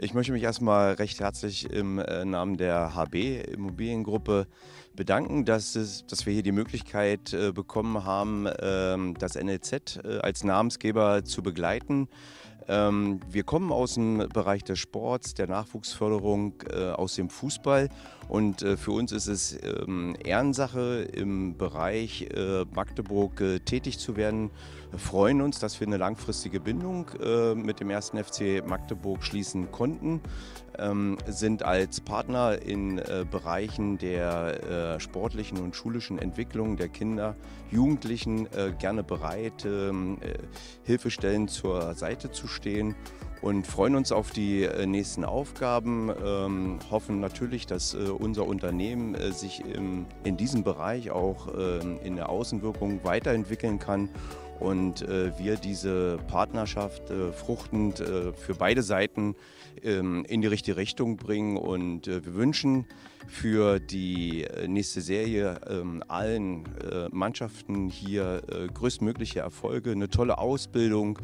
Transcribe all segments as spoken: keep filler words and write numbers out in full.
Ich möchte mich erstmal recht herzlich im Namen der H B-Immobiliengruppe bedanken, dass, es, dass wir hier die Möglichkeit bekommen haben, das N L Z als Namensgeber zu begleiten. Wir kommen aus dem Bereich des Sports, der Nachwuchsförderung, aus dem Fußball, und für uns ist es Ehrensache, im Bereich Magdeburg tätig zu werden. Wir freuen uns, dass wir eine langfristige Bindung mit dem ersten F C Magdeburg schließen konnten, sind als Partner in Bereichen der sportlichen und schulischen Entwicklung der Kinder, Jugendlichen gerne bereit, Hilfestellen zur Seite zu stellen. Stehen und freuen uns auf die nächsten Aufgaben, ähm, hoffen natürlich, dass äh, unser Unternehmen äh, sich im, in diesem Bereich auch äh, in der Außenwirkung weiterentwickeln kann und äh, wir diese Partnerschaft äh, fruchtend äh, für beide Seiten äh, in die richtige Richtung bringen, und äh, wir wünschen für die nächste Serie äh, allen äh, Mannschaften hier äh, größtmögliche Erfolge, eine tolle Ausbildung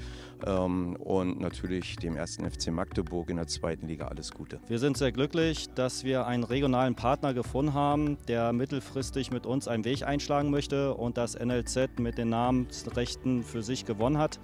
äh, und natürlich dem ersten F C Magdeburg in der zweiten Liga alles Gute. Wir sind sehr glücklich, dass wir einen regionalen Partner gefunden haben, der mittelfristig mit uns einen Weg einschlagen möchte und das N L Z mit den Namensrechten für sich gewonnen hat.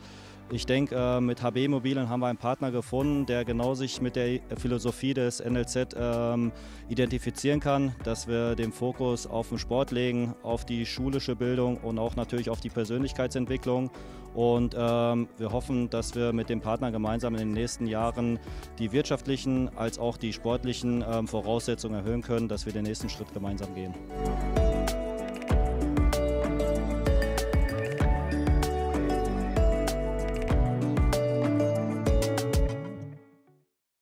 Ich denke, mit H B Immobilien haben wir einen Partner gefunden, der genau sich mit der Philosophie des N L Z ähm, identifizieren kann, dass wir den Fokus auf den Sport legen, auf die schulische Bildung und auch natürlich auf die Persönlichkeitsentwicklung. Und ähm, wir hoffen, dass wir mit dem Partner gemeinsam in den nächsten Jahren die wirtschaftlichen als auch die sportlichen ähm, Voraussetzungen erhöhen können, dass wir den nächsten Schritt gemeinsam gehen.